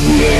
Yeah.